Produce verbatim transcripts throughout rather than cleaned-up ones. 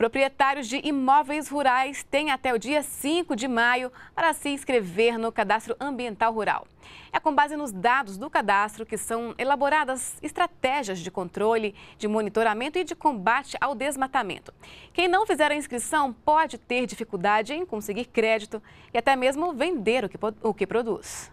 Proprietários de imóveis rurais têm até o dia cinco de maio para se inscrever no Cadastro Ambiental Rural. É com base nos dados do cadastro que são elaboradas estratégias de controle, de monitoramento e de combate ao desmatamento. Quem não fizer a inscrição pode ter dificuldade em conseguir crédito e até mesmo vender o que, o que produz.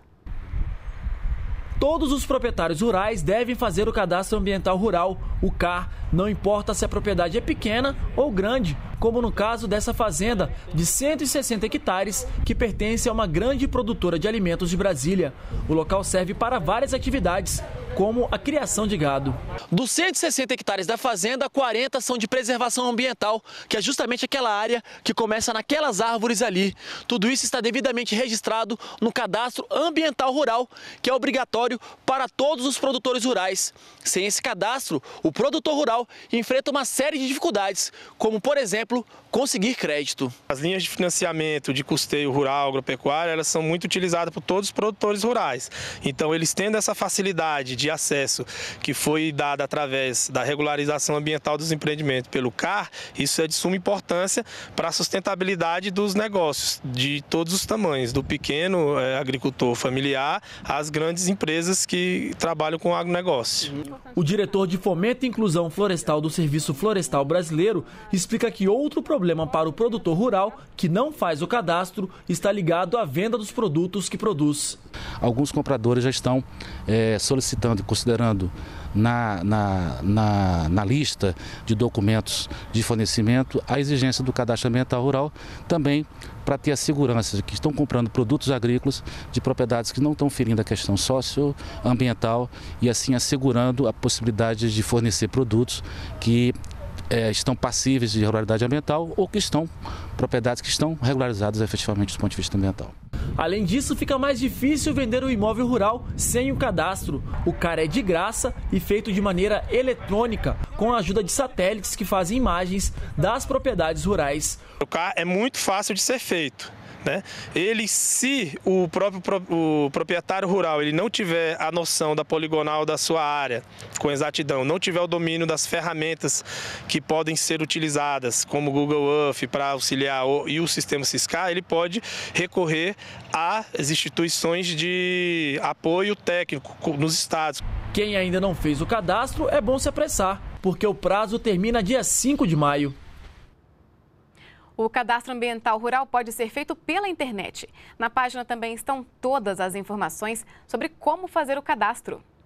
Todos os proprietários rurais devem fazer o Cadastro Ambiental Rural, o C A R, não importa se a propriedade é pequena ou grande, como no caso dessa fazenda de cento e sessenta hectares que pertence a uma grande produtora de alimentos de Brasília. O local serve para várias atividades, como a criação de gado. Dos cento e sessenta hectares da fazenda, quarenta são de preservação ambiental, que é justamente aquela área que começa naquelas árvores ali. Tudo isso está devidamente registrado no Cadastro Ambiental Rural, que é obrigatório para todos os produtores rurais. Sem esse cadastro, o produtor rural enfrenta uma série de dificuldades, como, por exemplo, conseguir crédito. As linhas de financiamento de custeio rural, agropecuário, elas são muito utilizadas por todos os produtores rurais. Então, eles tendo essa facilidade de acesso que foi dada através da regularização ambiental dos empreendimentos pelo C A R, isso é de suma importância para a sustentabilidade dos negócios de todos os tamanhos, do pequeno eh, agricultor familiar às grandes empresas. empresas que trabalham com agronegócio. O diretor de Fomento e Inclusão Florestal do Serviço Florestal Brasileiro explica que outro problema para o produtor rural que não faz o cadastro está ligado à venda dos produtos que produz. Alguns compradores já estão é, solicitando e considerando na, na, na, na lista de documentos de fornecimento a exigência do cadastro ambiental rural também para ter a segurança de que estão comprando produtos agrícolas de propriedades que não estão ferindo a questão socioambiental e assim assegurando a possibilidade de fornecer produtos que É, estão passíveis de irregularidade ambiental ou que estão propriedades que estão regularizadas efetivamente do ponto de vista ambiental. Além disso, fica mais difícil vender o imóvel rural sem o cadastro. O C A R é de graça e feito de maneira eletrônica, com a ajuda de satélites que fazem imagens das propriedades rurais. O C A R é muito fácil de ser feito. Né? Ele, se o próprio o proprietário rural ele não tiver a noção da poligonal da sua área com exatidão, não tiver o domínio das ferramentas que podem ser utilizadas, como o Google Earth para auxiliar e o sistema SISCAR, ele pode recorrer às instituições de apoio técnico nos estados. Quem ainda não fez o cadastro, é bom se apressar, porque o prazo termina dia cinco de maio. O Cadastro Ambiental Rural pode ser feito pela internet. Na página também estão todas as informações sobre como fazer o cadastro.